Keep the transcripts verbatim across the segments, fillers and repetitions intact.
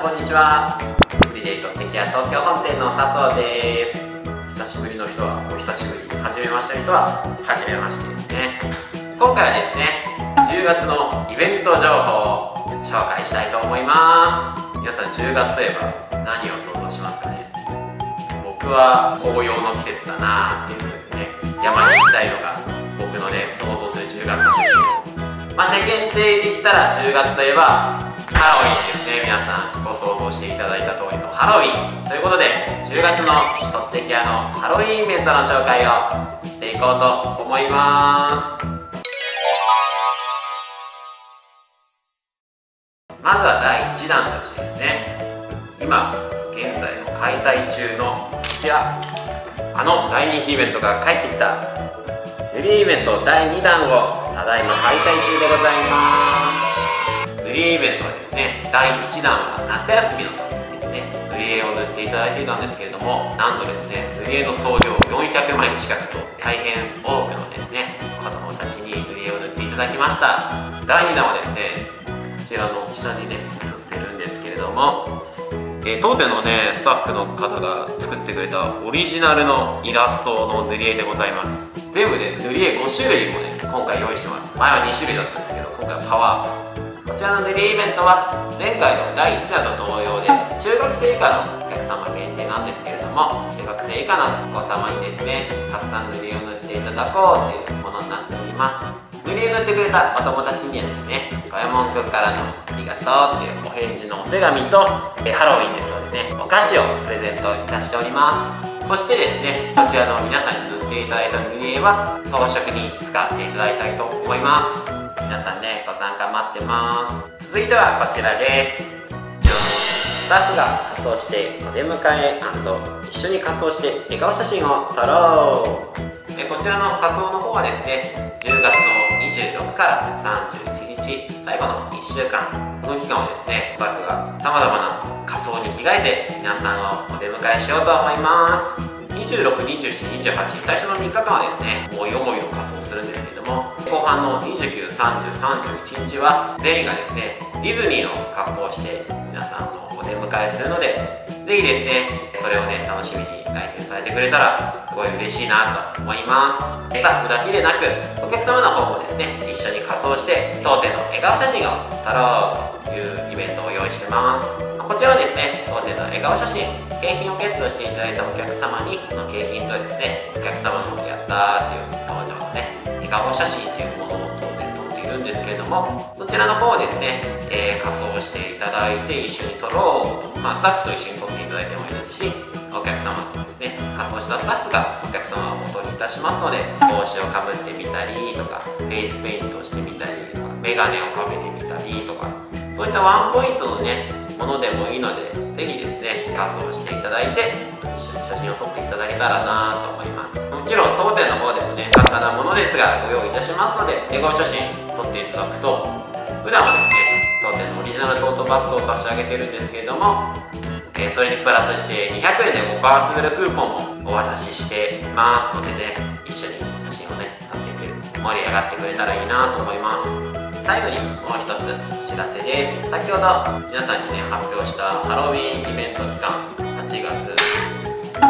ん、こんにちは。エブリデイトテキヤ東京本店の笹生です。久しぶりの人はお久しぶり、初めましての人は初めましてですね。今回はですね、じゅうがつのイベント情報を紹介したいと思います。皆さんじゅうがつといえば何を想像しますかね。僕は紅葉の季節だなっていうのでね、山に行きたいのが僕のね、想像するじゅうがつなんですけど、まあ、世間体で言ったらじゅうがつといえばハロウィンですね。皆さんご想像していただいた通りのハロウィンということで、じゅうがつのとってきやのハロウィンイベントの紹介をしていこうと思います。まずはだいいちだんとしてですね、今現在の開催中のこちら、あの大人気イベントが帰ってきた塗り絵イベントだいにだんをただいま開催中でございます。塗り絵イベントはですね、だいいちだんは夏休みの時にですね、塗り絵を塗っていただいていたんですけれども、なんとですね、塗り絵の総量よんひゃくまい近くと大変多くのですね、子どもたちに塗り絵を塗っていただきました。だいにだんはですね、こちらの下にね、映ってるんですけれども、えー、当店のね、スタッフの方が作ってくれたオリジナルのイラストの塗り絵でございます。全部で塗り絵ごしゅるいもね、今回用意してます。前はにしゅるいだったんですけど、今回はパワーアップ。こちらの塗り絵イベントは前回のだいいちだんと同様で、中学生以下のお客様限定なんですけれども、中学生以下のお子様にですね、たくさん塗り絵を塗っていただこうというものになっております。塗り絵を塗ってくれたお友達にはですね、五右衛門君からのありがとうっていうお返事のお手紙と、えハロウィンですのでね、お菓子をプレゼントいたしております。そしてですね、こちらの皆さんに塗っていただいた塗り絵は装飾に使わせていただきたいと思います。皆さんね、ご参加待ってます。続いてはこちらです。スタッフが仮装してお出迎え&一緒に仮装して笑顔写真を撮ろう。でこちらの仮装の方はですね、じゅうがつのにじゅうろくからさんじゅういちにち、最後のいっしゅうかん、この期間をですね、スタッフがさまざまな仮装に着替えて皆さんをお出迎えしようと思います。にじゅうろく、にじゅうしち、にじゅうはち、最初のみっかかんはですね、思い思いの仮装するんですけども、後半のにじゅうく、さんじゅう、さんじゅういちにちは全員がですね、ディズニーの格好をして皆さんをお出迎えするので、ぜひですね、それをね、楽しみに来店されてくれたらすごい嬉しいなと思います。スタッフだけでなくお客様の方もですね、一緒に仮装して当店の笑顔写真を撮ろうというイベントを用意してます。こちらはですね、当店の笑顔写真、景品をゲットしていただいたお客様に、この景品とですね、お客様のやったーっていう表情のね、笑顔写真っていうものを当店撮っているんですけれども、そちらの方をですね、えー、仮装していただいて一緒に撮ろうと、まあ、スタッフと一緒に撮っていただいてもいいですし、お客様とですね、仮装したスタッフがお客様を元にいたしますので、帽子をかぶってみたりとか、フェイスペイントをしてみたりとか、メガネをかけてみたりとか、そういったワンポイントのね、ものでもいいので、ぜひですね、仮装していただいて一緒に写真を撮っていただけたらなと思います。もちろん当店の方でもね、簡単なものですがご用意いたしますので、笑顔写真撮っていただくと、普段はですね、当店のオリジナルトートバッグを差し上げてるんですけれども、えー、それにプラスしてにひゃくえんでごパーセントするクーポンもお渡ししてますのでね、一緒に写真をね、撮ってくる盛り上がってくれたらいいなと思います。最後にもう一つお知らせです。先ほど皆さんにね、発表したハロウィンイベント期間はちがつ、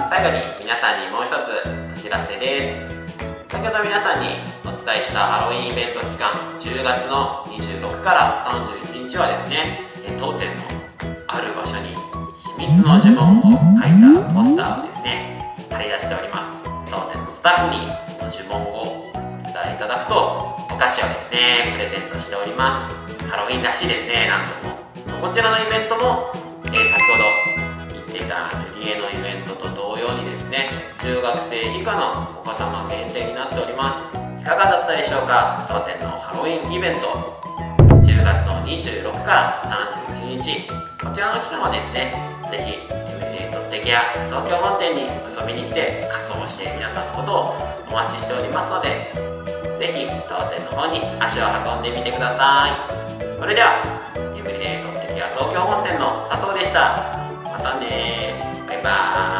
最後に皆さんにもう一つお知らせです。先ほど皆さんにお伝えしたハロウィンイベント期間、じゅうがつのにじゅうろくからさんじゅういちにちはですね、当店のある場所に秘密の呪文を書いたポスターをですね、貼り出しております。当店のスタッフにその呪文をお伝えいただくと、お菓子をですね、プレゼントしております。ハロウィンらしいですね。なんともこちらのイベントも、えー、先ほど言っていた塗り絵のイベントと同様にですね、中学生以下のお子様限定になっております。いかがだったでしょうか。当店のハロウィンイベント、じゅうがつのにじゅうろくからさんじゅういちにち、こちらの期間はですね、ぜひエブリデイトテキヤ東京本店に遊びに来て仮装して皆さんのことをお待ちしておりますので、ぜひ当店の方に足を運んでみてください。それではエブリデイトテキヤ東京本店の笹生でした。またねー、バイバーイ。